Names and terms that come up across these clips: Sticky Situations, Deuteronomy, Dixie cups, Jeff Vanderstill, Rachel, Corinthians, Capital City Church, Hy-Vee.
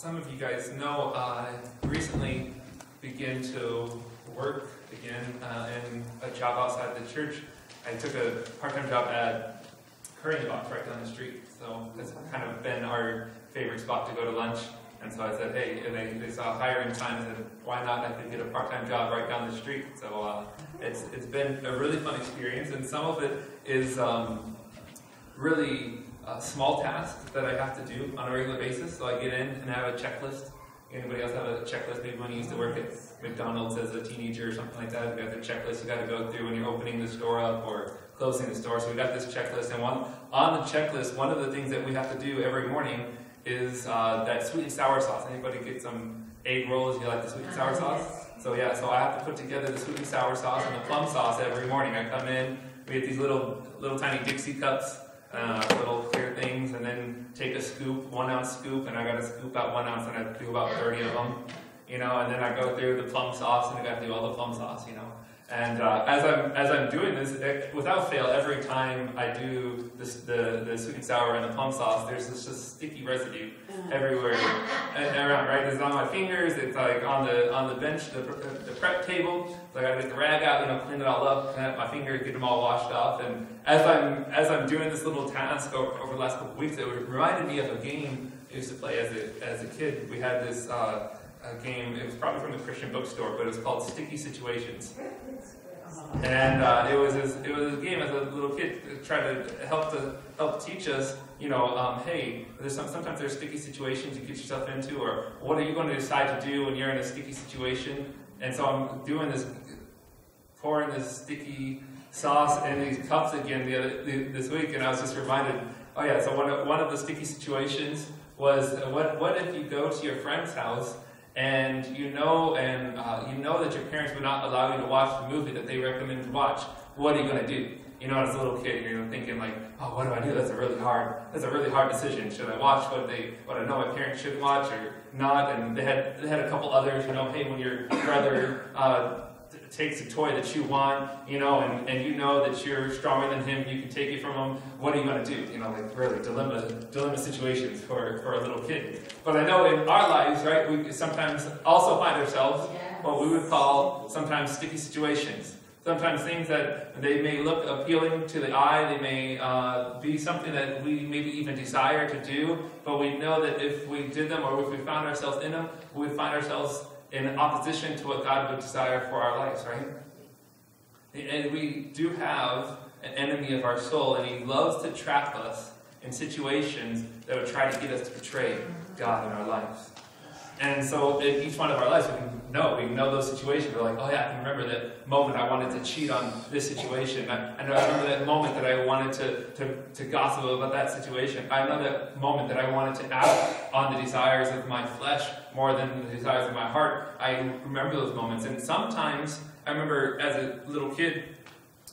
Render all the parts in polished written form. some of you guys know, recently began to work again in a job outside the church. I took a part-time job at Currying Box right down the street, so that's kind of been our favorite spot to go to lunch. And so I said, hey, and they saw hiring times, and why not? I could get a part-time job right down the street. So it's been a really fun experience, and some of it is really small tasks that I have to do on a regular basis. So I get in and I have a checklist. Anybody else have a checklist? Maybe when you used to work at McDonald's as a teenager or something like that, you got the checklist you got to go through when you're opening the store up or closing the store. So we got this checklist, and on the checklist, one of the things that we have to do every morning is that sweet and sour sauce. Anybody get some egg rolls? You like the sweet and sour sauce? So yeah, so I have to put together the sweet and sour sauce and the plum sauce every morning. I come in, we get these little tiny Dixie cups, little clear things, and then take a scoop, 1 ounce scoop, and I gotta scoop out 1 ounce, and I do about 30 of them, you know, and then I go through the plum sauce, and I gotta do all the plum sauce, you know. And as I'm doing this, without fail, every time I do the sweet and sour and the plum sauce, there's this just sticky residue everywhere and around. Right, it's on my fingers. It's like on the bench, the prep table. So I gotta get the rag out, and I'll clean it all up, clean up my fingers, get them all washed off. And as I'm doing this little task over the last couple of weeks, it reminded me of a game I used to play as a kid. We had this game. It was probably from the Christian bookstore, but it was called Sticky Situations. And it was a game as a little kid trying to help teach us, you know, hey, sometimes there's sticky situations you get yourself into, or what are you going to decide to do when you're in a sticky situation? And so I'm doing this, pouring this sticky sauce in these cups again this week, and I was just reminded, oh yeah, so one of the sticky situations was what if you go to your friend's house, and you know that your parents would not allow you to watch the movie that they recommend to watch. What are you going to do? You know, as a little kid, you're thinking like, oh, what do I do? That's a really hard decision. Should I watch what I know my parents should watch or not? And they had a couple others. You know, hey, when your brother takes a toy that you want, you know, and you know that you're stronger than him, you can take it from him, what are you going to do? You know, like really dilemma situations for a little kid. But I know in our lives, right, we sometimes also find ourselves what we would call sometimes sticky situations. Sometimes things that they may look appealing to the eye, they may be something that we maybe even desire to do, but we know that if we did them or if we found ourselves in them, we would find ourselves in opposition to what God would desire for our lives, right? And we do have an enemy of our soul, and he loves to trap us in situations that would try to get us to betray God in our lives. And so in each one of our lives, we know those situations. We're like, oh yeah, I can remember that moment I wanted to cheat on this situation. I know I remember that moment that I wanted to gossip about that situation. I know that moment that I wanted to act on the desires of my flesh more than the desires of my heart. I remember those moments. And sometimes, I remember as a little kid,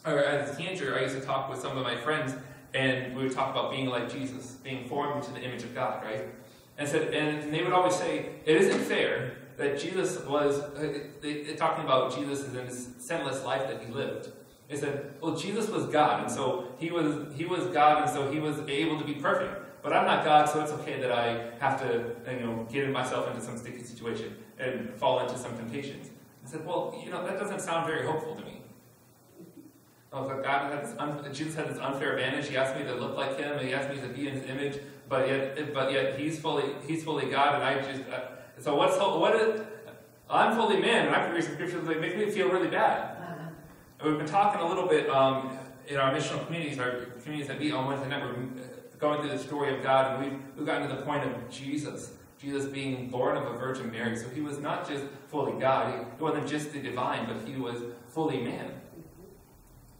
or as a teenager, I used to talk with some of my friends, and we would talk about being like Jesus, being formed to the image of God, right? And they would always say, it isn't fair that Jesus was, they're talking about Jesus and his sinless life that he lived. They said, well, Jesus was God, and so he was God, and so he was able to be perfect. But I'm not God, so it's okay that I have to, you know, get myself into some sticky situation and fall into some temptations. I said, well, you know, that doesn't sound very hopeful to me. I was like, Jesus had this unfair advantage. He asked me to look like him, and he asked me to be in his image, but yet he's fully God, and I just so I'm fully man, and I can read some scriptures that make me feel really bad. And we've been talking a little bit in our missional communities, our communities that meet on Wednesday night. We're going through the story of God, and we've gotten to the point of Jesus being born of a Virgin Mary. So he was not just fully God; he wasn't just the divine, but he was fully man.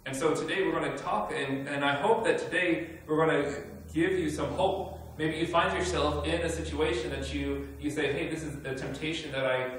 And so today we're going to talk, and I hope that today we're going to give you some hope. Maybe you find yourself in a situation that you say, hey, this is the temptation that I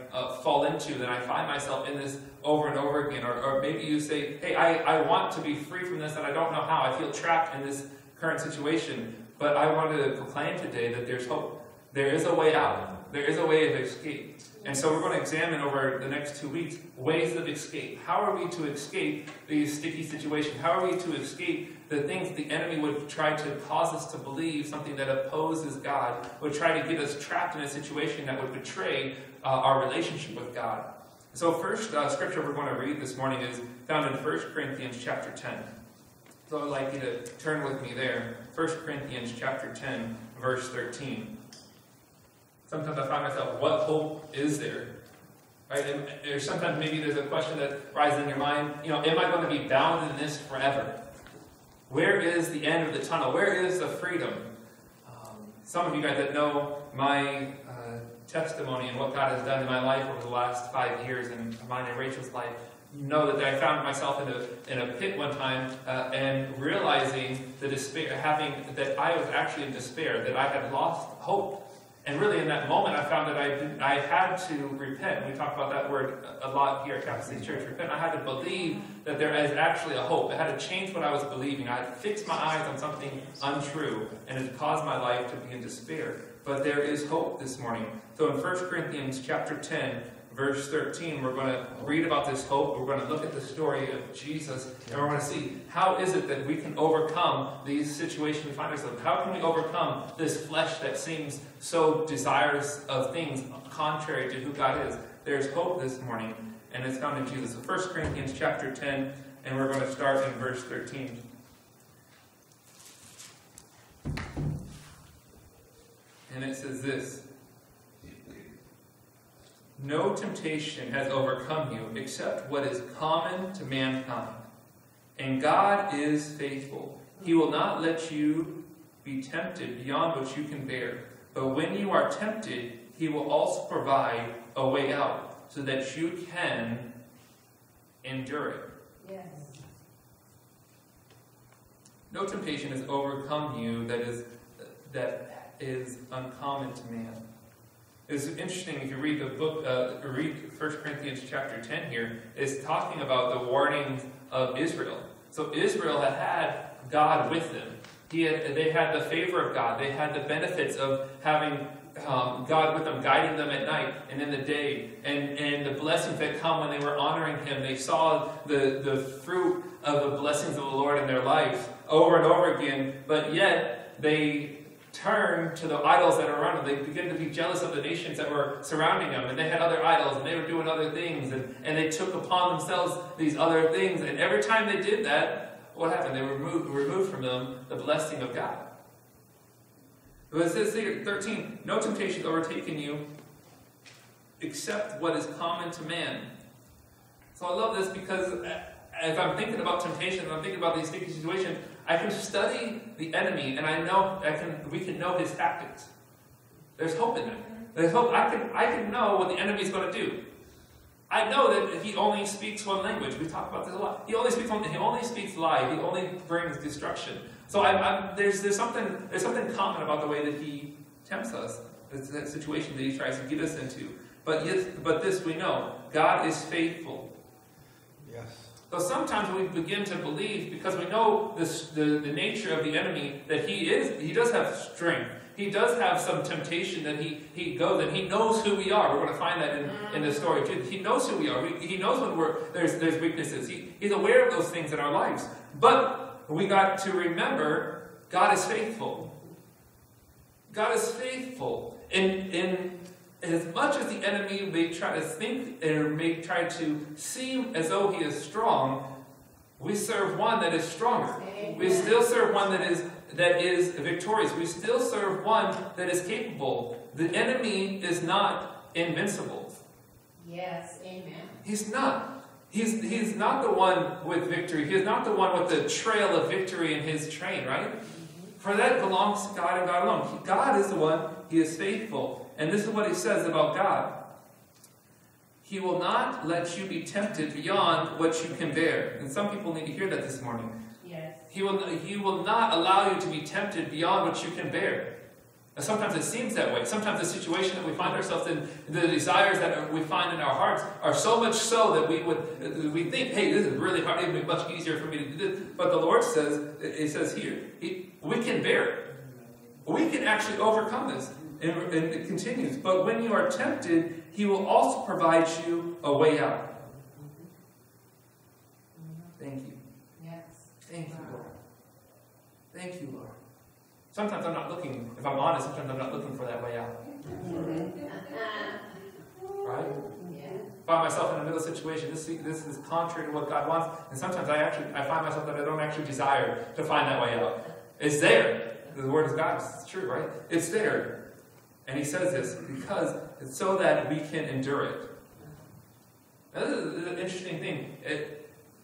fall into, that I find myself in this over and over again. Or maybe you say, hey, I want to be free from this, and I don't know how. I feel trapped in this current situation. But I want to proclaim today that there's hope. There is a way out. There is a way of escape. And so we're going to examine over the next 2 weeks ways of escape. How are we to escape these sticky situations? How are we to escape the things the enemy would try to cause us to believe, something that opposes God, would try to get us trapped in a situation that would betray our relationship with God? So first scripture we're going to read this morning is found in 1 Corinthians chapter 10. So I'd like you to turn with me there. 1 Corinthians chapter 10, verse 13. Sometimes I find myself, what hope is there? Right? And sometimes maybe there's a question that rises in your mind, you know, am I going to be bound in this forever? Where is the end of the tunnel? Where is the freedom? Some of you guys that know my testimony and what God has done in my life over the last 5 years and mine and Rachel's life, you know that I found myself in a pit one time and realizing the despair, that I was actually in despair, that I had lost hope. And really, in that moment, I found that I had to repent. We talk about that word a lot here at Capital City Church. Repent. I had to believe that there is actually a hope. I had to change what I was believing. I had fixed my eyes on something untrue, and it caused my life to be in despair. But there is hope this morning. So in 1 Corinthians chapter 10, verse 13, we're going to read about this hope. We're going to look at the story of Jesus, and we're going to see how is it that we can overcome these situations we find ourselves in. How can we overcome this flesh that seems so desirous of things contrary to who God is? There's hope this morning, and it's found in Jesus. So 1 Corinthians chapter 10, and we're going to start in verse 13. And it says this. No temptation has overcome you except what is common to mankind. And God is faithful. He will not let you be tempted beyond what you can bear. But when you are tempted, He will also provide a way out so that you can endure it. Yes. No temptation has overcome you that is uncommon to man. It's interesting if you read the book, read 1 Corinthians chapter 10 here, it's talking about the warnings of Israel. So Israel had God with them. They had the favor of God. They had the benefits of having God with them, guiding them at night and in the day. And the blessings that come when they were honoring Him. They saw the fruit of the blessings of the Lord in their life over and over again. But yet, they turn to the idols that are around them. They begin to be jealous of the nations that were surrounding them, and they had other idols, and they were doing other things, and they took upon themselves these other things, and every time they did that, what happened? They were removed from them the blessing of God. But it says here, 13, no temptation has overtaken you except what is common to man. So I love this because if I'm thinking about temptation, if I'm thinking about these sticky situations, I can study the enemy, and we can know his tactics. There's hope in that. There's hope. I can know what the enemy is going to do. I know that he only speaks one language. We talk about this a lot. He only speaks lie. He only brings destruction. So there's something common about the way that he tempts us. It's that situation that he tries to get us into. But this we know: God is faithful. Yes. So sometimes we begin to believe, because we know the nature of the enemy, that he does have strength. He does have some temptation that he goes, and he knows who we are. We're going to find that in the story too. He knows who we are. He knows when there's weaknesses. He's aware of those things in our lives. But we got to remember, God is faithful. God is faithful. And as much as the enemy may try to think or may try to seem as though he is strong, we serve one that is stronger. Amen. We still serve one that is victorious. We still serve one that is capable. The enemy is not invincible. Yes, amen. He's not. He's not the one with victory. He's not the one with the trail of victory in his train, right? Mm-hmm. For that belongs to God and God alone. God is the one. He is faithful. And this is what he says about God. He will not let you be tempted beyond what you can bear. And some people need to hear that this morning. Yes. He will not allow you to be tempted beyond what you can bear. And sometimes it seems that way. Sometimes the situation that we find ourselves in, the desires that we find in our hearts are so much so that we think, hey, this is really hard. It would be much easier for me to do this. But the Lord says, it says here, we can bear it. We can actually overcome this. And it continues, but when you are tempted, he will also provide you a way out. Thank you. Yes. Thank you, Lord. Thank you, Lord. Sometimes I'm not looking, if I'm honest, sometimes I'm not looking for that way out. Right? Yeah. Find myself in a middle situation. This is contrary to what God wants. And sometimes I find myself that I don't actually desire to find that way out. It's there. The word of God is true, right? It's there. And he says this because it's so that we can endure it. Now, this is an interesting thing.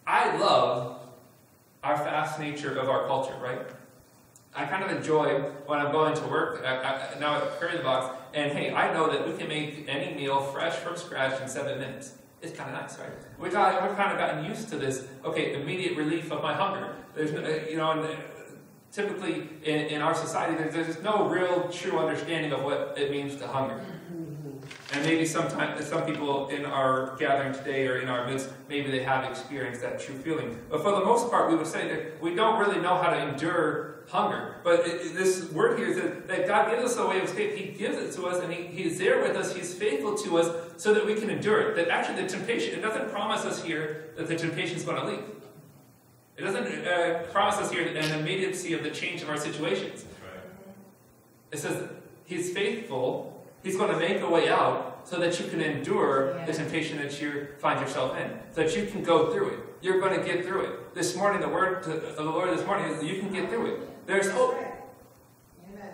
I love our fast nature of our culture, right? I kind of enjoy when I'm going to work, now at Currying Box, and hey, I know that we can make any meal fresh from scratch in 7 minutes. It's kind of nice, right? I've kind of gotten used to this, okay, immediate relief of my hunger. There's, you know, and typically in our society, there's no real true understanding of what it means to hunger. And maybe sometimes some people in our gathering today or in our midst, maybe they have experienced that true feeling. But for the most part, we would say that we don't really know how to endure hunger. But this word here is that God gives us a way of escape. He gives it to us, and he is there with us. He's faithful to us so that we can endure it. That actually the temptation, it doesn't promise us here that the temptation is going to leave. It doesn't promise us here an immediacy of the change of our situations. Right. It says he's faithful. He's going to make a way out so that you can endure the temptation that you find yourself in, so that you can go through it. You're going to get through it. This morning, the word of the Lord this morning is that you can get through it. There's hope. Amen.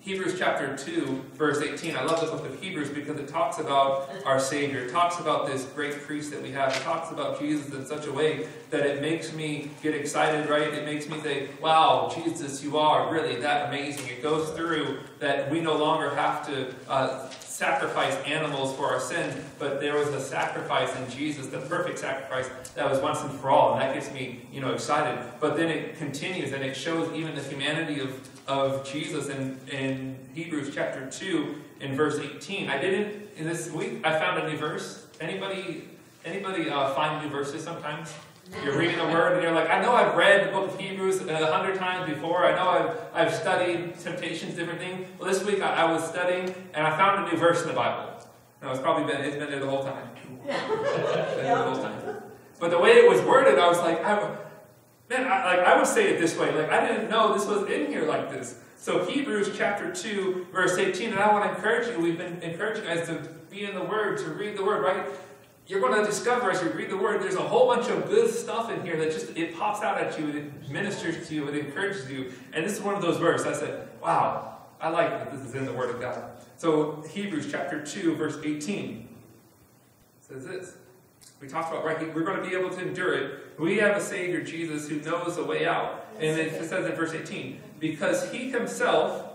Hebrews chapter 2, verse 18. I love the book of Hebrews because it talks about our Savior. It talks about this great priest that we have. It talks about Jesus in such a way that it makes me get excited, right? It makes me think, wow, Jesus, you are really that amazing. It goes through that we no longer have to sacrifice animals for our sin, but there was a sacrifice in Jesus, the perfect sacrifice that was once and for all, and that gets me, you know, excited. But then it continues, and it shows even the humanity of Jesus in Hebrews chapter 2 in verse 18. In this week, I found a new verse. Anybody find new verses sometimes? You're reading the word and you're like, I know I've read the book of Hebrews 100 times before. I know I've studied temptations, different things. Well, this week I was studying and I found a new verse in the Bible. No, it's been there the whole time. But the way it was worded, I was like, I would say it this way. Like, I didn't know this was in here like this. So Hebrews chapter 2, verse 18, and I want to encourage you. We've been encouraging guys to be in the word, to read the word, right? You're going to discover as you read the word, there's a whole bunch of good stuff in here that just, it pops out at you, it ministers to you, it encourages you. And this is one of those verses. I said, wow, I like that this is in the word of God. So Hebrews chapter 2, verse 18 says this. We talked about, right, we're going to be able to endure it. We have a Savior, Jesus, who knows the way out. And it says in verse 18, because he himself,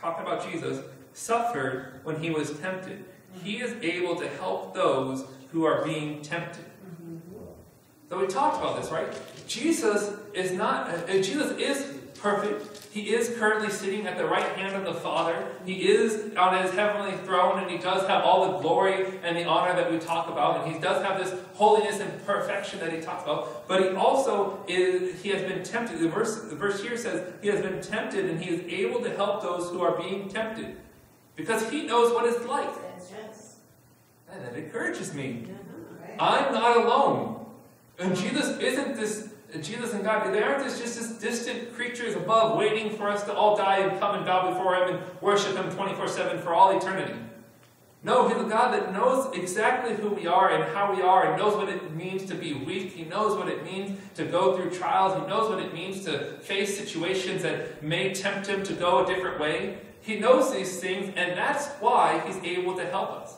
talking about Jesus, suffered when he was tempted. He is able to help those who are being tempted. So we talked about this, right? Jesus is perfect. He is currently sitting at the right hand of the Father. He is on his heavenly throne, and he does have all the glory and the honor that we talk about, and he does have this holiness and perfection that he talks about, but he also is, he has been tempted. The verse here says, he has been tempted, and he is able to help those who are being tempted, because he knows what it's like. And that encourages me. I'm not alone. And Jesus and God, they aren't just this distant creatures above waiting for us to all die and come and bow before him and worship him 24/7 for all eternity. No, he's a God that knows exactly who we are and how we are and knows what it means to be weak. He knows what it means to go through trials. He knows what it means to face situations that may tempt him to go a different way. He knows these things, and that's why he's able to help us.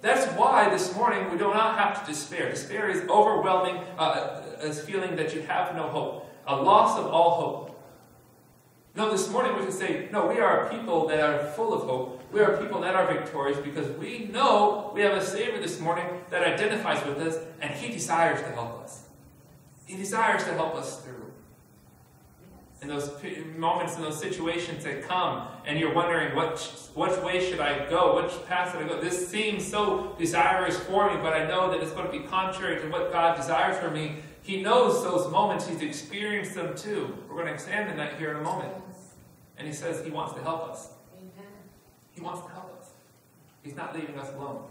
That's why this morning we do not have to despair. Despair is overwhelming, a feeling that you have no hope, a loss of all hope. No, this morning we can say, no, we are a people that are full of hope. We are a people that are victorious because we know we have a Savior this morning that identifies with us, and he desires to help us. He desires to help us through. In those moments, in those situations that come, and you're wondering, which way should I go? Which path should I go? This seems so desirous for me, but I know that it's going to be contrary to what God desires for me. He knows those moments. He's experienced them too. We're going to examine that here in a moment. And he says he wants to help us. Amen. He wants to help us. He's not leaving us alone.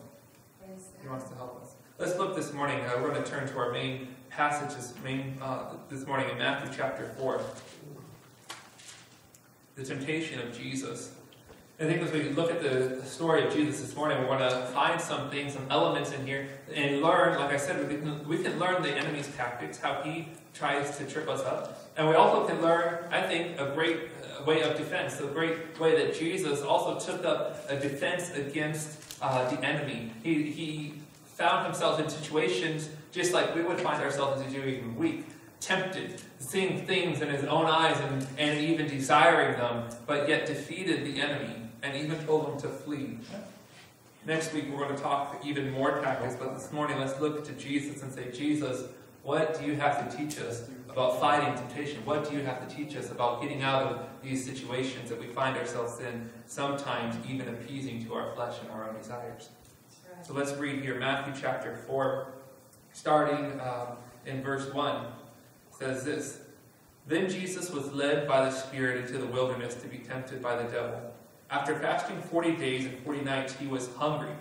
He wants to help us. Let's look this morning. We're going to turn to our main passage this morning in Matthew chapter 4. The temptation of Jesus. I think as we look at the story of Jesus this morning, we want to find some things, some elements in here, and learn, like I said, we can learn the enemy's tactics, how he tries to trip us up. And we also can learn, I think, a great way of defense, a great way that Jesus also took up a defense against the enemy. He found himself in situations just like we would find ourselves as even weak. Tempted, seeing things in his own eyes and even desiring them, but yet defeated the enemy and even told him to flee. Next week we're going to talk even more tactics, but this morning let's look to Jesus and say, Jesus, what do you have to teach us about fighting temptation? What do you have to teach us about getting out of these situations that we find ourselves in, sometimes even appeasing to our flesh and our own desires? Right. So let's read here, Matthew chapter 4, starting in verse 1. Says this, Then Jesus was led by the Spirit into the wilderness to be tempted by the devil. After fasting 40 days and 40 nights, he was hungry.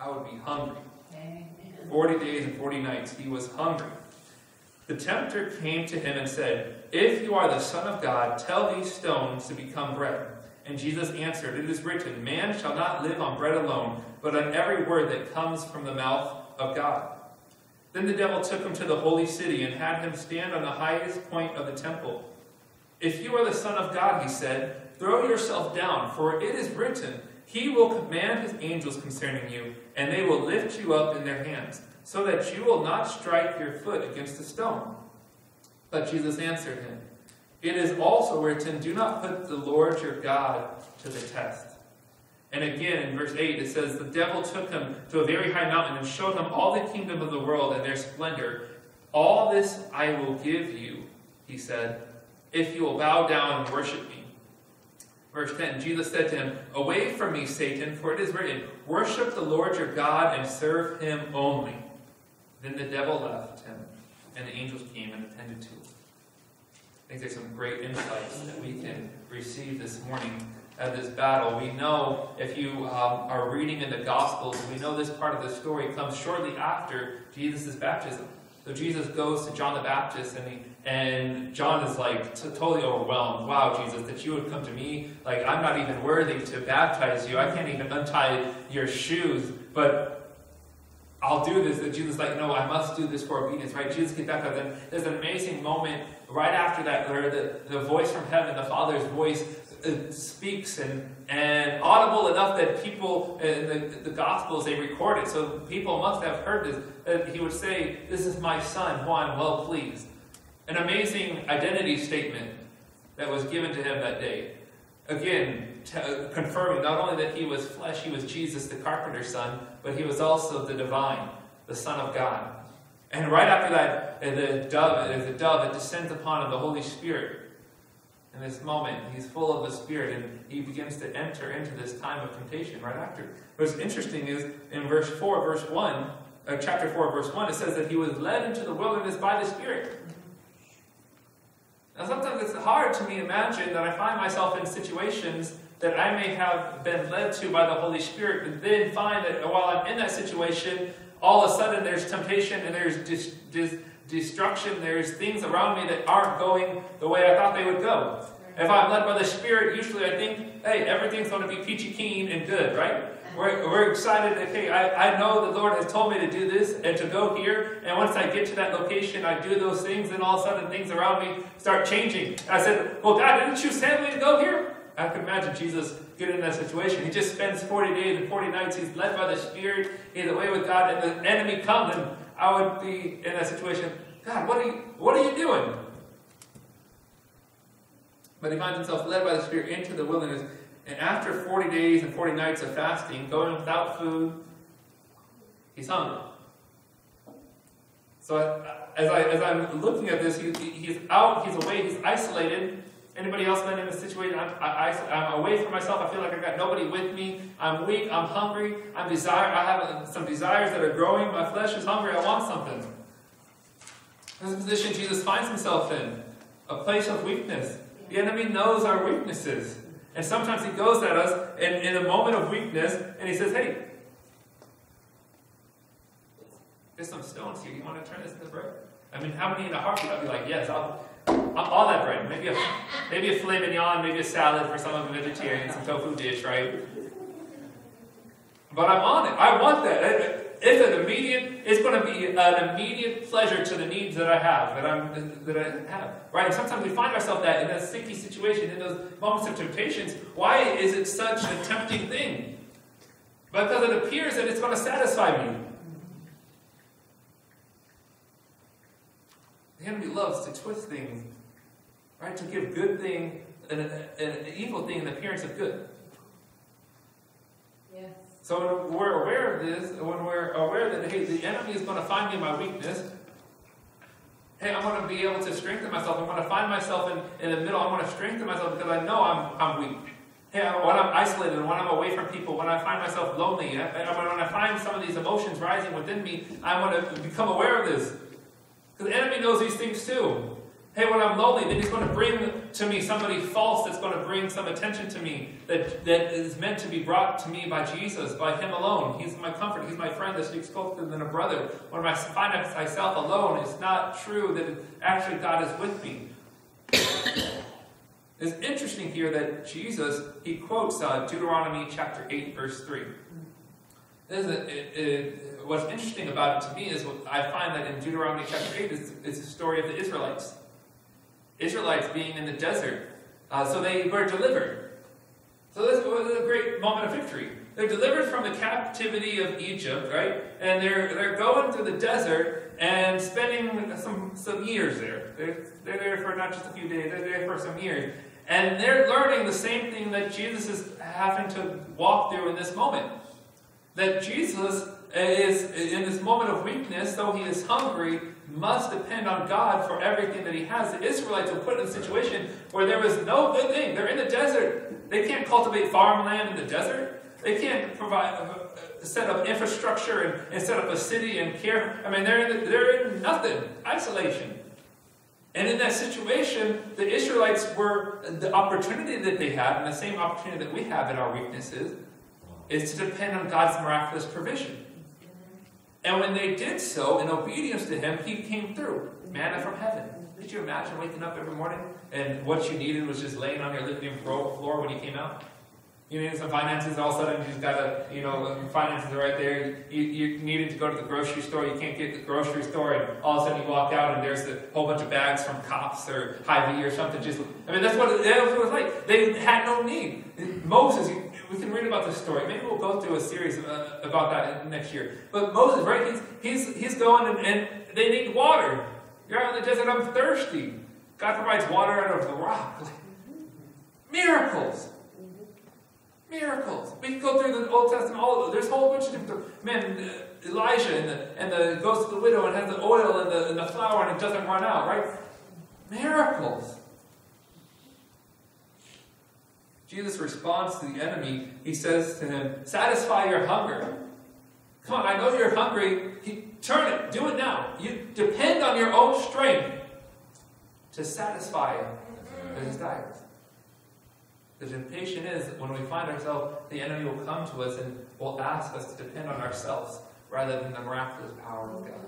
I would be hungry. Amen. 40 days and 40 nights, he was hungry. The tempter came to him and said, If you are the Son of God, tell these stones to become bread. And Jesus answered, It is written, Man shall not live on bread alone, but on every word that comes from the mouth of God. Then the devil took him to the holy city and had him stand on the highest point of the temple. If you are the Son of God, he said, throw yourself down, for it is written, He will command His angels concerning you, and they will lift you up in their hands, so that you will not strike your foot against a stone. But Jesus answered him, It is also written, Do not put the Lord your God to the test. And again, in verse 8, it says, The devil took him to a very high mountain and showed him all the kingdom of the world and their splendor. All this I will give you, he said, if you will bow down and worship me. Verse 10, Jesus said to him, Away from me, Satan, for it is written, Worship the Lord your God and serve him only. Then the devil left him, and the angels came and attended to him. I think there's some great insights that we can receive this morning. At this battle. We know, if you are reading in the Gospels, we know this part of the story comes shortly after Jesus' baptism. So Jesus goes to John the Baptist, and John is like totally overwhelmed. Wow, Jesus, that you would come to me. Like, I'm not even worthy to baptize you. I can't even untie your shoes. But I'll do this. That Jesus is like, no, I must do this for obedience, right? Jesus gets baptized. And there's an amazing moment right after that where the voice from heaven, the Father's voice, speaks and audible enough that people in the Gospels, they record it, so people must have heard this, that he would say, This is my son, who I'm well pleased. An amazing identity statement that was given to him that day. Again, confirming not only that he was flesh, he was Jesus, the carpenter's son, but he was also the divine, the Son of God. And right after that, the dove that descends upon him, the Holy Spirit. In this moment, he's full of the Spirit, and he begins to enter into this time of temptation right after. What's interesting is, in chapter 4, verse 1, it says that he was led into the wilderness by the Spirit. Now, sometimes it's hard to me imagine that I find myself in situations that I may have been led to by the Holy Spirit, but then find that while I'm in that situation, all of a sudden there's temptation and there's destruction, there's things around me that aren't going the way I thought they would go. If I'm led by the Spirit, usually I think, hey, everything's going to be peachy keen and good, right? We're excited that, hey, I know the Lord has told me to do this and to go here, and once I get to that location, I do those things, and all of a sudden things around me start changing. I said, well, God, didn't you send me to go here? I can imagine Jesus getting in that situation. He just spends 40 days and 40 nights. He's led by the Spirit in the way with God, and the enemy comes, and I would be in that situation. God, what are you doing? But he finds himself led by the Spirit into the wilderness. And after 40 days and 40 nights of fasting, going without food, he's hungry. So as I'm looking at this, he's out, he's away, he's isolated. Anybody else been in this situation? I'm away from myself. I feel like I've got nobody with me. I'm weak. I'm hungry. I have some desires that are growing. My flesh is hungry. I want something. This is the position Jesus finds himself in, a place of weakness. The enemy knows our weaknesses. And sometimes he goes at us in a moment of weakness, and he says, hey, there's some stones here. You want to turn this into bread? I mean, how many in the heartbeat? I'll be like, yes, I'll all that bread. Maybe a filet mignon, maybe a salad for some of the vegetarians, some tofu dish, right? But I'm on it. I want that. It's going to be an immediate pleasure to the needs that I have, right? And sometimes we find ourselves in that sticky situation, in those moments of temptations. Why is it such a tempting thing? Because it appears that it's going to satisfy me. The enemy loves to twist things, right? To give good thing an evil thing an appearance of good. Yes. So when we're aware of this, when we're aware that, hey, the enemy is going to find me in my weakness, hey, I'm going to be able to strengthen myself. I'm going to find myself in the middle. I'm going to strengthen myself because I know I'm weak. Hey, when I'm isolated, when I'm away from people, when I find myself lonely, and when I find some of these emotions rising within me, I want to become aware of this. Because the enemy knows these things too. Hey, when I'm lonely, then he's going to bring to me somebody false that's going to bring some attention to me that is meant to be brought to me by Jesus, by him alone. He's my comfort. He's my friend that speaks closer than a brother. When I find myself alone, it's not true that actually God is with me. It's interesting here that Jesus, he quotes Deuteronomy chapter 8, verse 3. This is what's interesting about it to me is what I find that in Deuteronomy chapter 8, it's the story of the Israelites. Israelites being in the desert, so they were delivered. So this was a great moment of victory. They're delivered from the captivity of Egypt, right? And they're going through the desert and spending some years there. They're there for not just a few days, they're there for some years. And they're learning the same thing that Jesus is having to walk through in this moment. That Jesus is, in this moment of weakness, though he is hungry, must depend on God for everything that he has. The Israelites were put in a situation where there was no good thing. They're in the desert. They can't cultivate farmland in the desert. They can't set up infrastructure and set up a city and care. I mean, they're in nothing. Isolation. And in that situation, the Israelites were, the opportunity that they had, and the same opportunity that we have in our weaknesses, is to depend on God's miraculous provision. And when they did so, in obedience to him, he came through. Manna from heaven. Could you imagine waking up every morning and what you needed was just laying on your living room floor when you came out? You needed some finances, all of a sudden you just got to, finances are right there. You needed to go to the grocery store, you can't get to the grocery store, and all of a sudden you walk out and there's a whole bunch of bags from Cops or Hy-Vee or something. That's what it was like. They had no need. Moses, we can read about this story. Maybe we'll go through a series about that next year. But Moses, right, he's going and they need water. You're out in the desert, I'm thirsty. God provides water out of the rock. Miracles. Miracles. We can go through the Old Testament, all of there's a whole bunch of different, man, Elijah and the ghost of the widow and has the oil and the flour and it doesn't run out, right? Miracles. Jesus responds to the enemy. He says to him, satisfy your hunger. Come on, I know you're hungry. Turn it. Do it now. You depend on your own strength to satisfy the desires. The temptation is that when we find ourselves, the enemy will come to us and will ask us to depend on ourselves rather than the miraculous power of God.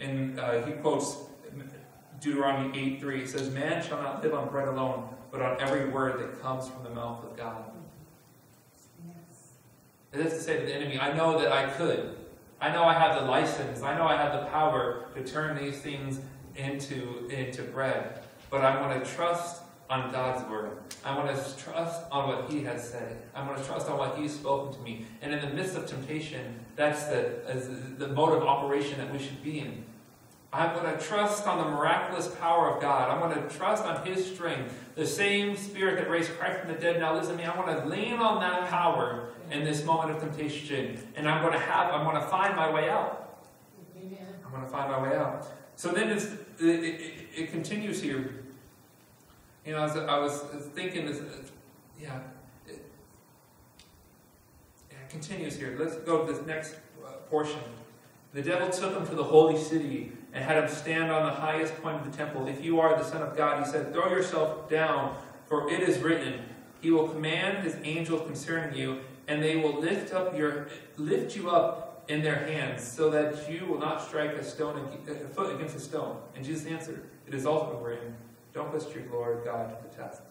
And he quotes Deuteronomy 8:3. He says, man shall not live on bread alone, but on every word that comes from the mouth of God. Yes. It is to say to the enemy, I know that I could. I know I have the license. I know I have the power to turn these things into bread. But I'm going to trust on God's word. I'm going to trust on what he has said. I'm going to trust on what he's spoken to me. And in the midst of temptation, that's the mode of operation that we should be in. I'm going to trust on the miraculous power of God. I'm going to trust on his strength. The same spirit that raised Christ from the dead now lives in me. I want to lean on that power in this moment of temptation. And I'm going to find my way out. I'm going to find my way out. So then it continues here. I was thinking, it continues here. Let's go to this next portion. The devil took him to the holy city and had him stand on the highest point of the temple. If you are the Son of God, he said, throw yourself down, For it is written, He will command His angels concerning you, and they will lift you up in their hands, so that you will not strike a foot against a stone. And Jesus answered, It is also written, Don't put your glory, God, to the test.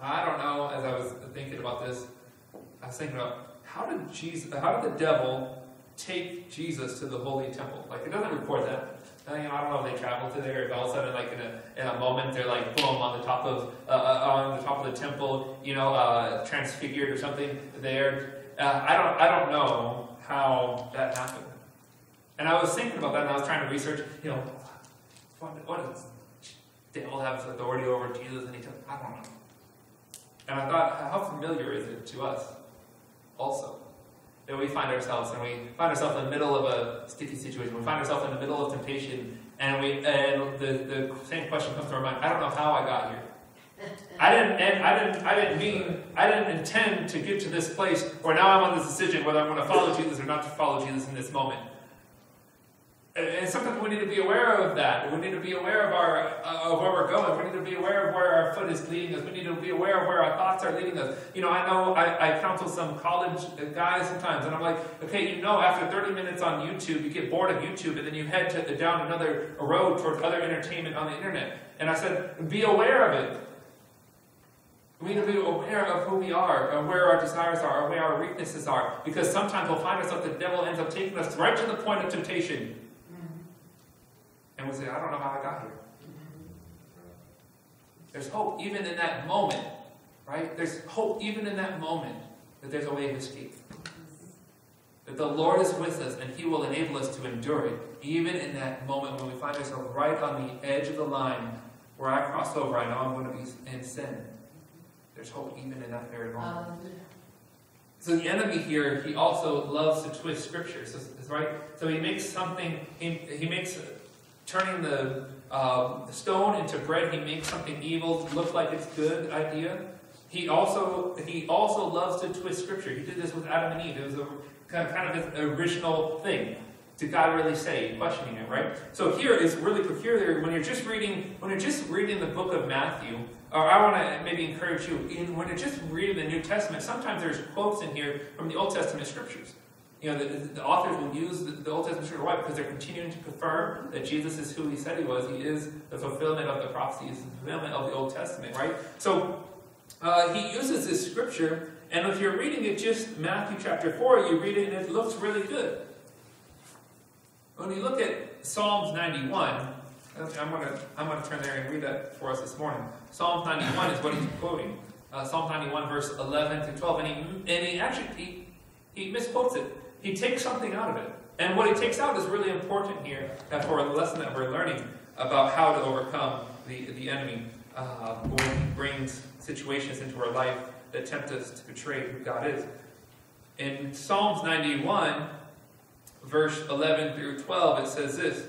I don't know, as I was thinking about this, I was thinking about, how did the devil take Jesus to the holy temple? Like, it doesn't report that. I don't know if they traveled to there, if all of a sudden, like, in a moment, they're like, boom, on the top of the temple, transfigured or something there. I don't know how that happened. And I was thinking about that, and I was trying to research, what does the devil have authority over Jesus? And he took, I don't know. And I thought, how familiar is it to us also? That we find ourselves, and we find ourselves in the middle of a sticky situation. We find ourselves in the middle of temptation, and the same question comes to our mind. I don't know how I got here. I didn't intend to get to this place, or now I'm on this decision whether I'm going to follow Jesus or not to follow Jesus in this moment. And sometimes we need to be aware of that. We need to be aware of where we're going. We need to be aware of where our foot is leading us. We need to be aware of where our thoughts are leading us. I know I counsel some college guys sometimes, and I'm like, okay, after 30 minutes on YouTube, you get bored of YouTube, and then you head down another road toward other entertainment on the internet. And I said, be aware of it. We need to be aware of who we are, and where our desires are, and where our weaknesses are, because sometimes we'll find ourselves, the devil ends up taking us right to the point of temptation. And we say, I don't know how I got here. There's hope even in that moment, right? There's hope even in that moment that there's a way of escape. That the Lord is with us and He will enable us to endure it, even in that moment when we find ourselves right on the edge of the line where I crossed over, I know I'm going to be in sin. There's hope even in that very moment. So the enemy here, he also loves to twist Scripture, right? So he makes something, he makes... turning the stone into bread, he makes something evil look like it's good idea. He also loves to twist Scripture. He did this with Adam and Eve. It was a kind of an original thing. Did God really say? Questioning it, right? So here is really peculiar when you're just reading. When you're just reading the book of Matthew, or I want to maybe encourage you, when you're just reading the New Testament, sometimes there's quotes in here from the Old Testament scriptures. The authors will use the Old Testament scripture. Why? Because they're continuing to confirm that Jesus is who He said He was. He is the fulfillment of the prophecies, the fulfillment of the Old Testament, right? So He uses this scripture, and if you're reading it just Matthew chapter 4, you read it and it looks really good. When you look at Psalms 91, I'm going to turn there and read that for us this morning. Psalms 91 is what he's quoting. Psalm 91 verse 11 to 12, and he misquotes it. He takes something out of it. And what he takes out is really important here for the lesson that we're learning about how to overcome the enemy when he brings situations into our life that tempt us to betray who God is. In Psalms 91, verse 11 through 12, it says this,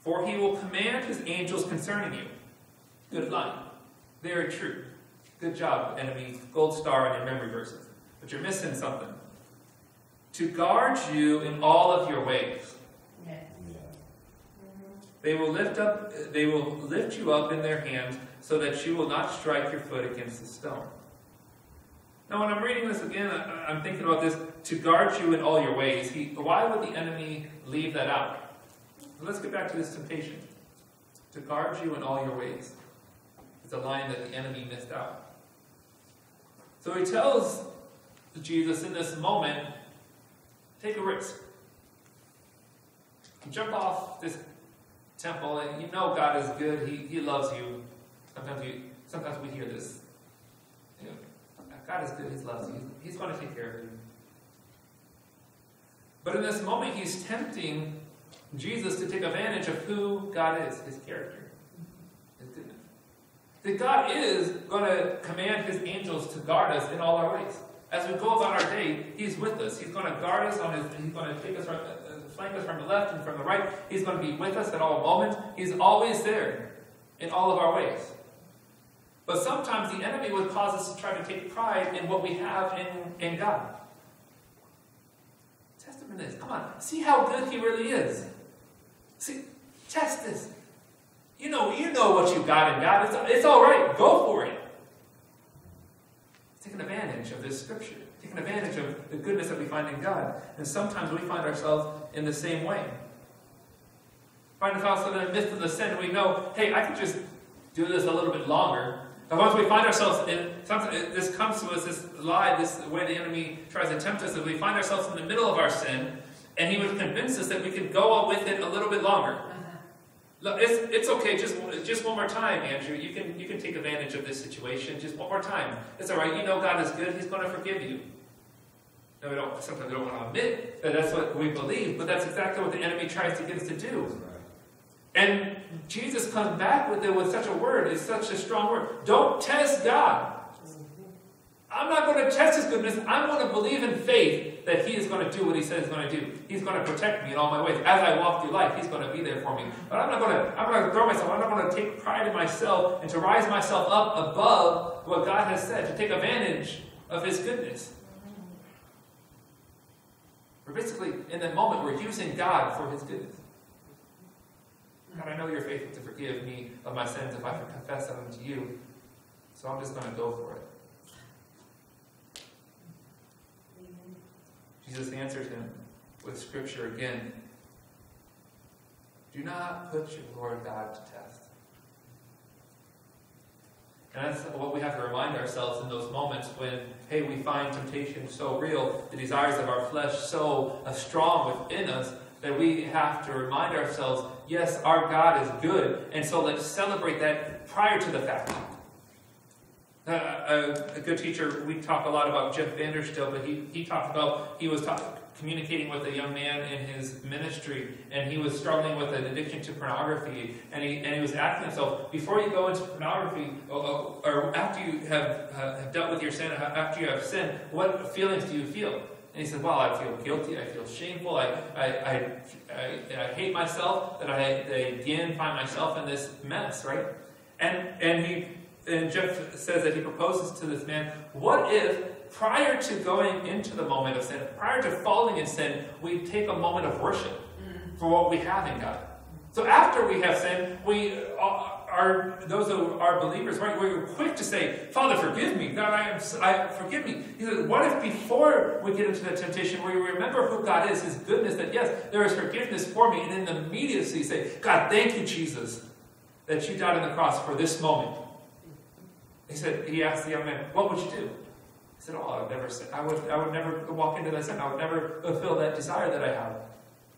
For He will command His angels concerning you. Good line. They are true. Good job, enemy. Gold star in your memory verses. But you're missing something. To guard you in all of your ways. Yes. Yeah. Mm-hmm. They will lift you up in their hands so that you will not strike your foot against the stone. Now when I'm reading this again, I'm thinking about this, to guard you in all your ways. Why would the enemy leave that out? Let's get back to this temptation. To guard you in all your ways. It's a line that the enemy missed out. So he tells Jesus in this moment, take a risk. Jump off this temple, and you know God is good. He loves you. Sometimes we hear this. God is good. He loves you. He's going to take care of you. But in this moment, he's tempting Jesus to take advantage of who God is, His character. His goodness. That God is going to command His angels to guard us in all our ways. As we go about our day, He's with us. He's going to guard us He's going to take us flank us from the left and from the right. He's going to be with us at all moments. He's always there in all of our ways. But sometimes the enemy would cause us to try to take pride in what we have in God. Test Him in this. Come on. See how good He really is. Test this. You know what you've got in God. It's all right. Go for it. Taking advantage of this scripture. Taking advantage of the goodness that we find in God. And sometimes we find ourselves in the same way. Find ourselves in the midst of the sin, we know, hey, I can just do this a little bit longer. And once we find ourselves in, sometimes this comes to us, this lie, this way the enemy tries to tempt us, that we find ourselves in the middle of our sin, and he would convince us that we could go on with it a little bit longer. Look, it's okay, just one more time, Andrew. You can take advantage of this situation. Just one more time. It's all right. You know God is good. He's going to forgive you. Now, sometimes we don't want to admit that that's what we believe, but that's exactly what the enemy tries to get us to do. And Jesus comes back with it with such a word. It's such a strong word. Don't test God. I'm not going to test His goodness. I'm going to believe in faith that He is going to do what He says He's going to do. He's going to protect me in all my ways. As I walk through life, He's going to be there for me. But I'm not going to throw myself. I'm not going to take pride in myself and to rise myself up above what God has said, to take advantage of His goodness. We're basically, in that moment, we're using God for His goodness. God, I know You're faithful to forgive me of my sins if I can confess them to You. So I'm just going to go for it. Jesus answered him with scripture again. Do not put your Lord God to test. And that's what we have to remind ourselves in those moments when, hey, we find temptation so real, the desires of our flesh so strong within us, that we have to remind ourselves, yes, our God is good, and so let's celebrate that prior to the fact. A good teacher, we talk a lot about Jeff Vanderstill, but he talked about, communicating with a young man in his ministry, and he was struggling with an addiction to pornography, and he was asking himself, before you go into pornography, or after you have dealt with your sin, after you have sinned, what feelings do you feel? And he said, well, I feel guilty, I feel shameful, I hate myself, that I again find myself in this mess, right? And Jeff says that he proposes to this man, what if prior to going into the moment of sin, prior to falling in sin, we take a moment of worship for what we have in God? So after we have sinned, those who are believers, right, we're quick to say, Father, forgive me. God, forgive me. He says, what if before we get into the temptation, we remember who God is, His goodness, that yes, there is forgiveness for me, and then immediately say, God, thank You, Jesus, that You died on the cross for this moment. He asked the young man, what would you do? He said, oh, I would never walk into that sin. I would never fulfill that desire that I have.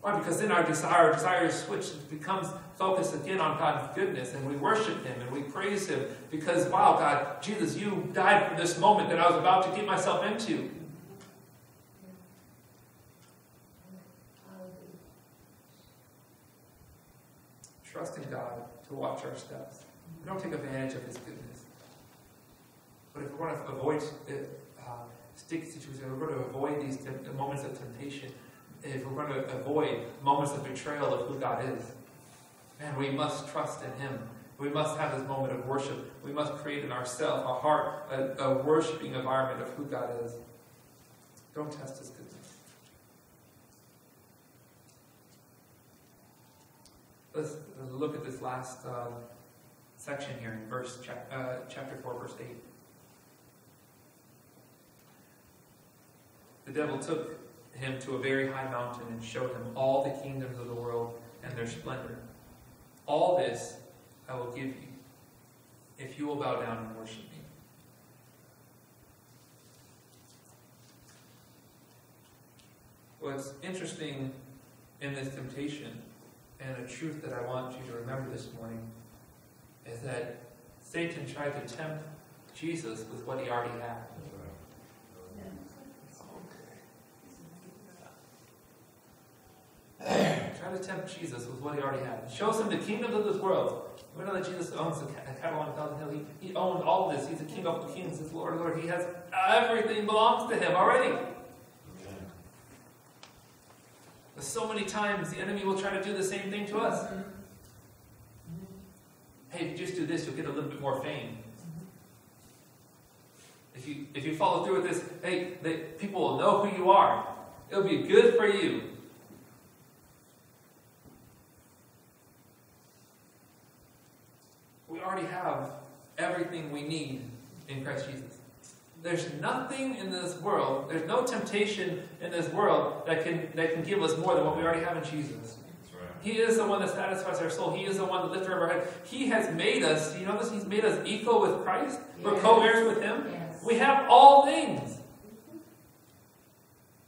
Why? Because then our desire switches. It becomes focused again on God's goodness, and we worship Him, and we praise Him, because, wow, God, Jesus, You died for this moment that I was about to get myself into. Trust in God to watch our steps. We don't take advantage of His goodness. But if we want to avoid sticky situations, if we're going to avoid these moments of temptation, if we're going to avoid moments of betrayal of who God is, man, we must trust in Him. We must have this moment of worship. We must create in ourselves a heart, a worshiping environment of who God is. Don't test His goodness. Let's look at this last section here in chapter 4, verse 8. The devil took him to a very high mountain and showed him all the kingdoms of the world and their splendor. All this I will give you if you will bow down and worship me. What's interesting in this temptation, and a truth that I want you to remember this morning, is that Satan tried to tempt Jesus with what he already had. Try to tempt Jesus with what He already had. He shows Him the kingdoms of this world. We know that Jesus owns the cattle on a thousand hills. He owned all this. He's the King of the kings. He's Lord of lords. He has everything belongs to Him already. But so many times the enemy will try to do the same thing to us. Hey, if you just do this, you'll get a little bit more fame. If you follow through with this, hey, people will know who you are. It'll be good for you. we need in Christ Jesus. There's nothing in this world, there's no temptation in this world that can give us more than what we already have in Jesus. That's right. He is the one that satisfies our soul. He is the one, the lifter of our head. He has made us, you know this, He's made us equal with Christ. Yes. We're co-heirs with Him. Yes. We have all things.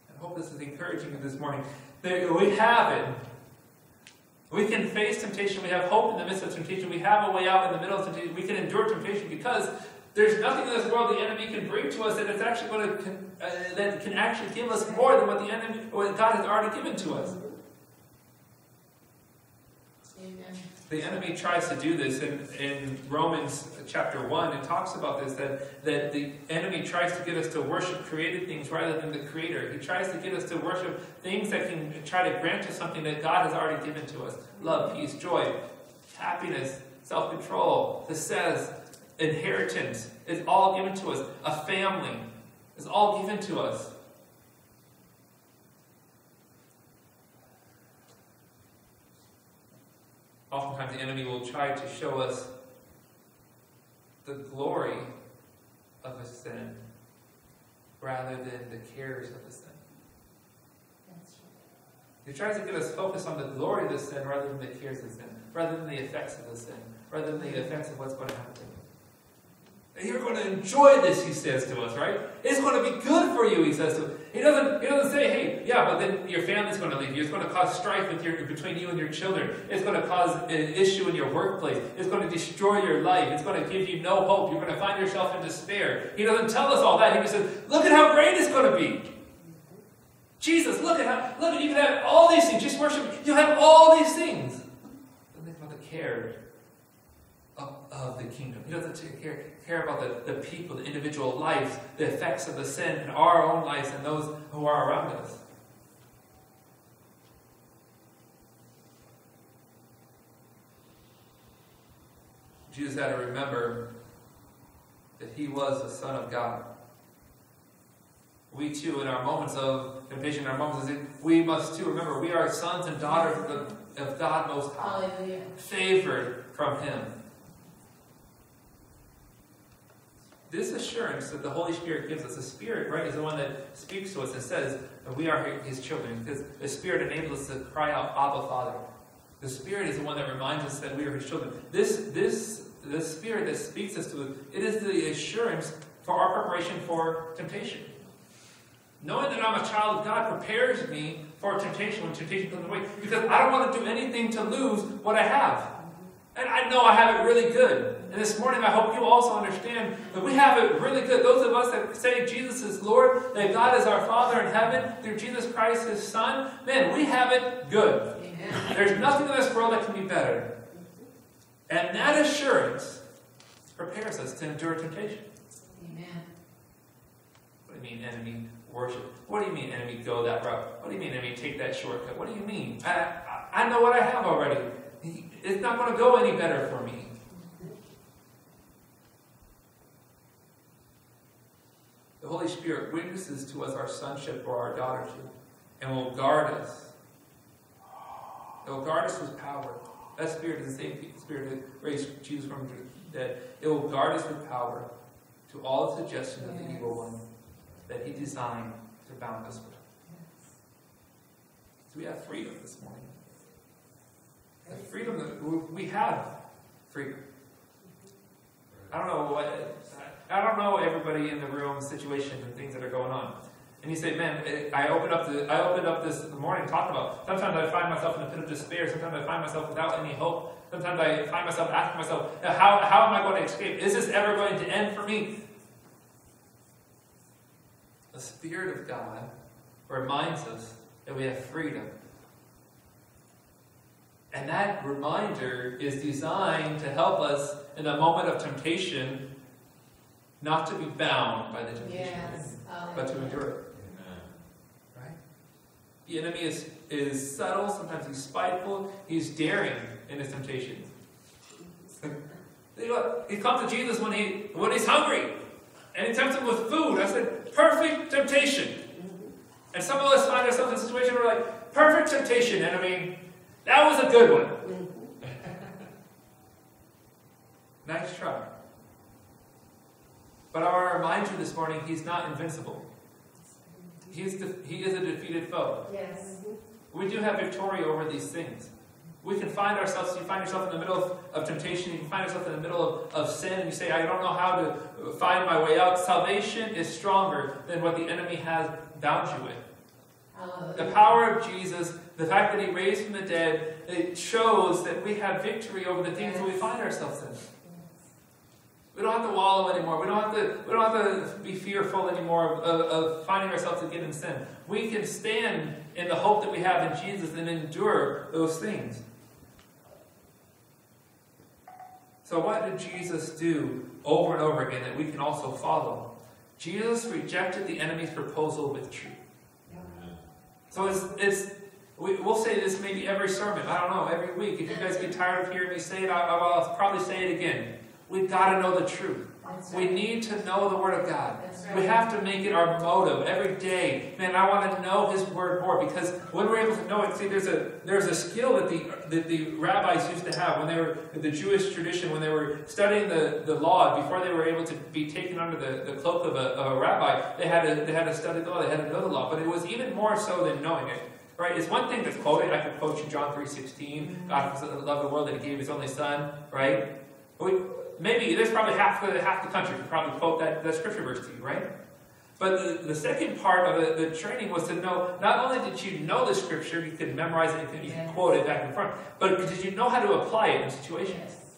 I hope this is encouraging you this morning. We have it. We can face temptation. We have hope in the midst of temptation. We have a way out in the middle of temptation. We can endure temptation because there's nothing in this world the enemy can bring to us that it's actually going to that can actually give us more than what the enemy, what God has already given to us. Amen. The enemy tries to do this in Romans chapter 1. It talks about this, that the enemy tries to get us to worship created things rather than the Creator. He tries to get us to worship things that can try to grant us something that God has already given to us. Love, peace, joy, happiness, self-control, inheritance is all given to us. A family is all given to us. Oftentimes the enemy will try to show us the glory of a sin rather than the cares of a sin. He tries to get us focused on the glory of the sin rather than the cares of the sin, rather than the effects of the sin, rather than the effects of what's going to happen. You're going to enjoy this, he says to us, right? It's going to be good for you, he says to us. He doesn't say, hey, yeah, but then your family's going to leave you. It's going to cause strife between you and your children. It's going to cause an issue in your workplace. It's going to destroy your life. It's going to give you no hope. You're going to find yourself in despair. He doesn't tell us all that. He just says, look at how great it's going to be. Jesus, look at you can have all these things. Just worship. You'll have all these things. Don't think about the care of the kingdom. He doesn't take care about the people, the individual lives, the effects of the sin in our own lives and those who are around us. Jesus had to remember that He was the Son of God. We too, in our moments of temptation, in our moments of sin, we must too remember we are sons and daughters of God Most High. Hallelujah. Favored from Him. This assurance that the Holy Spirit gives us, the Spirit, right, is the one that speaks to us and says that we are His children, because the Spirit enables us to cry out, Abba, Father. The Spirit is the one that reminds us that we are His children. The Spirit that speaks us to us, it is the assurance for our preparation for temptation. Knowing that I'm a child of God prepares me for temptation when temptation comes away, because I don't want to do anything to lose what I have. And I know I have it really good. And this morning, I hope you also understand that we have it really good. Those of us that say Jesus is Lord, that God is our Father in heaven, through Jesus Christ, His Son, man, we have it good. Amen. There's nothing in this world that can be better. And that assurance prepares us to endure temptation. Amen. What do you mean, enemy worship? What do you mean, enemy go that route? What do you mean, enemy take that shortcut? What do you mean? I know what I have already. It's not going to go any better for me. The Holy Spirit witnesses to us our sonship or our daughtership and will guard us. It will guard us with power. That Spirit is the same Spirit that raised Jesus from the dead. It will guard us with power to all suggestion of the evil one that He designed to bound us with. Yes. So we have freedom this morning. The freedom that we have, freedom. I don't know everybody in the room's situations and things that are going on. And you say, man, I opened up this morning, talked about. Sometimes I find myself in a pit of despair. Sometimes I find myself without any hope. Sometimes I find myself asking myself, how am I going to escape? Is this ever going to end for me? The Spirit of God reminds us that we have freedom. And that reminder is designed to help us in a moment of temptation not to be bound by the temptation, yes, but to endure it. Amen. Right? The enemy is subtle, sometimes he's spiteful, he's daring in his temptations. He comes to Jesus when he's hungry, and he tempts him with food. I said, perfect temptation. And some of us find ourselves in a situation where we're like, perfect temptation, enemy. That was a good one. Nice try. But I want to remind you this morning, he's not invincible. He is a defeated foe. Yes. We do have victory over these things. We can find ourselves, you find yourself in the middle of temptation, you can find yourself in the middle of sin, and you say, I don't know how to find my way out. Salvation is stronger than what the enemy has bound you with. The power of Jesus, the fact that he raised from the dead, it shows that we have victory over the things that we find ourselves in. We don't have to wallow anymore. We don't have to be fearful anymore of finding ourselves again in sin. We can stand in the hope that we have in Jesus and endure those things. So what did Jesus do over and over again that we can also follow? Jesus rejected the enemy's proposal with truth. So we'll say this maybe every sermon, I don't know, every week. If you guys get tired of hearing me say it, I'll probably say it again. We've got to know the truth. We need to know the Word of God. We have to make it our motive every day. Man, I want to know His Word more, because when we're able to know it, see, there's a skill that the rabbis used to have when they were in the Jewish tradition, when they were studying the law, before they were able to be taken under the cloak of a rabbi, they had to study the law, they had to know the law. But it was even more so than knowing it. Right? It's one thing to quote it. I could quote you John 3:16, God loved the world that He gave His only Son. Right? Maybe there's probably half the country could probably quote that scripture verse to you, right? But the second part of the training was to know, not only did you know the scripture, you could memorize it, you could quote it back and forth, but did you know how to apply it in situations? Yes.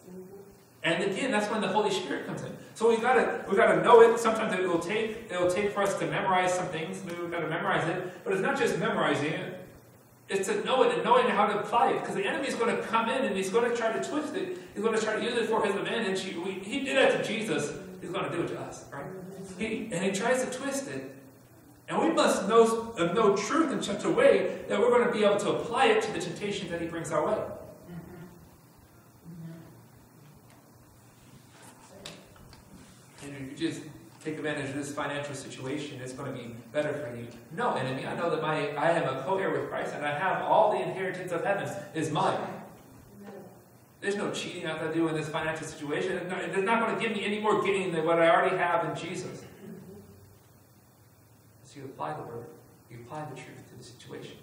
And again, that's when the Holy Spirit comes in. So we've got to know it. Sometimes it will take for us to memorize some things. Maybe we've got to memorize it, but it's not just memorizing it. It's to know it and knowing how to apply it. Because the enemy is going to come in and he's going to try to twist it. He's going to try to use it for his advantage. He did that to Jesus. He's going to do it to us, right? He tries to twist it. And we must know truth in such a way that we're going to be able to apply it to the temptation that he brings our way. And you just take advantage of this financial situation, it's going to be better for you. No, enemy, I know that I am a co-heir with Christ, and I have all the inheritance of heaven is mine. There's no cheating I have to do in this financial situation. It's not going to give me any more gain than what I already have in Jesus. So you apply the word, you apply the truth to the situation.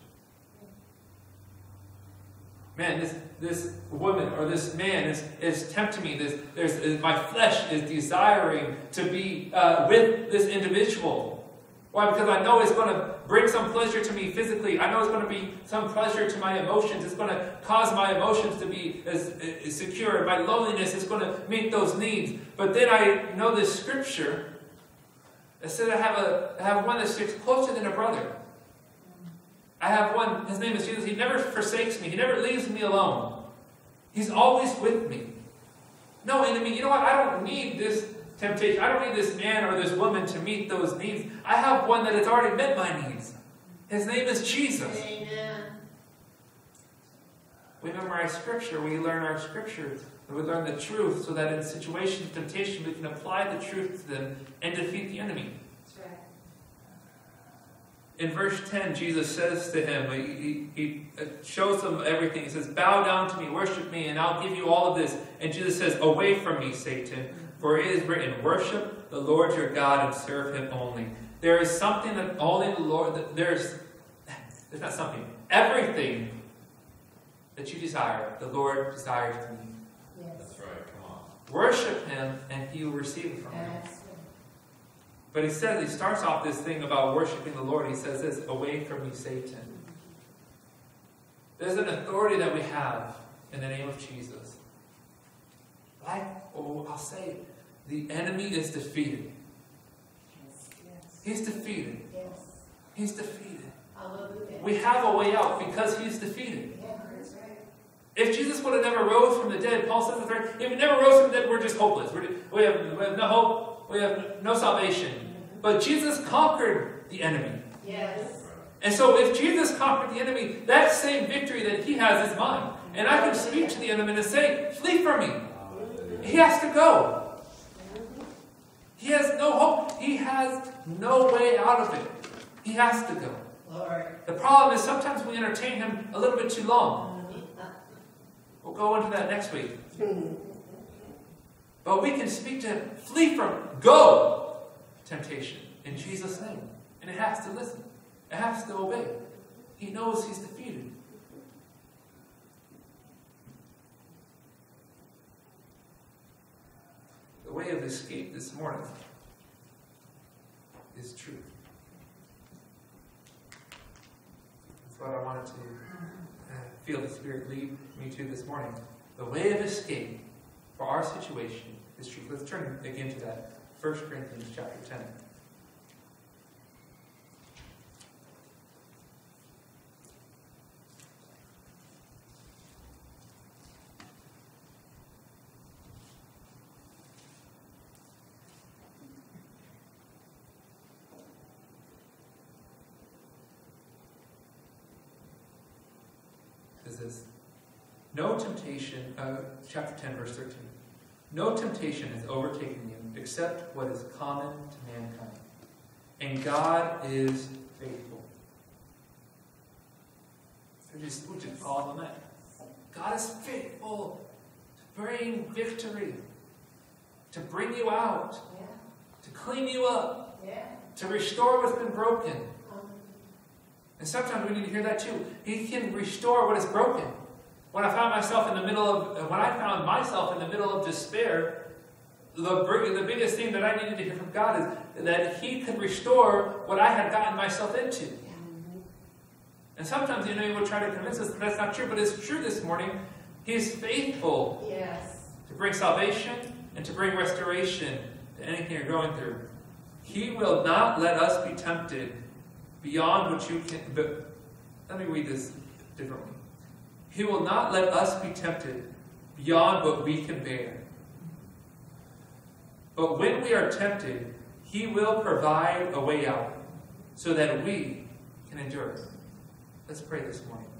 Man, this woman or this man is tempting me. My flesh is desiring to be with this individual. Why? Because I know it's going to bring some pleasure to me physically. I know it's going to be some pleasure to my emotions. It's going to cause my emotions to be as secure. My loneliness is going to meet those needs. But then I know this scripture that said I have one that sticks closer than a brother. I have one, his name is Jesus. He never forsakes me. He never leaves me alone. He's always with me. No, enemy, you know what? I don't need this temptation. I don't need this man or this woman to meet those needs. I have one that has already met my needs. His name is Jesus. Amen. We memorize scripture. We learn our scripture. We learn the truth so that in situations of temptation, we can apply the truth to them and defeat the enemy. In verse 10, Jesus says to him, he shows him everything. He says, bow down to me, worship me, and I'll give you all of this. And Jesus says, away from me, Satan, for it is written, worship the Lord your God and serve him only. There is something that only the Lord, there's not something, everything that you desire, the Lord desires to me. Yes. That's right, come on. Worship him and he will receive it from you. But he says, he starts off this thing about worshiping the Lord. He says this, away from me, Satan. There's an authority that we have in the name of Jesus. I'll say it, the enemy is defeated. Yes, yes. He's defeated. Yes. He's defeated. Hallelujah. We have a way out because he's defeated. Yeah, that's right. If Jesus would have never rose from the dead, Paul says, right, if he never rose from the dead, we're just hopeless. We have no hope. We have no salvation. But Jesus conquered the enemy. Yes. And so if Jesus conquered the enemy, that same victory that he has is mine. And I can speak to the enemy and say, flee from me. He has to go. He has no hope. He has no way out of it. He has to go. Lord. The problem is sometimes we entertain him a little bit too long. We'll go into that next week. But we can speak to him, flee from him, go. temptation in Jesus' name. And it has to listen. It has to obey. He knows he's defeated. The way of escape this morning is truth. That's what I wanted to feel the Spirit lead me to this morning. The way of escape for our situation is truth. Let's turn again to that. 1 Corinthians chapter 10. Is this no temptation, chapter 10, verse 13. No temptation has overtaken you except what is common to mankind. And God is faithful. We just call on that. God is faithful to bring victory, to bring you out, to clean you up, to restore what's been broken. And sometimes we need to hear that too. He can restore what is broken. When I found myself in the middle of, despair, the biggest thing that I needed to hear from God is that He could restore what I had gotten myself into. And sometimes, you know, He would try to convince us that that's not true, but it's true this morning. He is faithful to bring salvation and to bring restoration to anything you're going through. He will not let us be tempted beyond what you can. But let me read this differently. He will not let us be tempted beyond what we can bear. But when we are tempted, He will provide a way out so that we can endure. Let's pray this morning.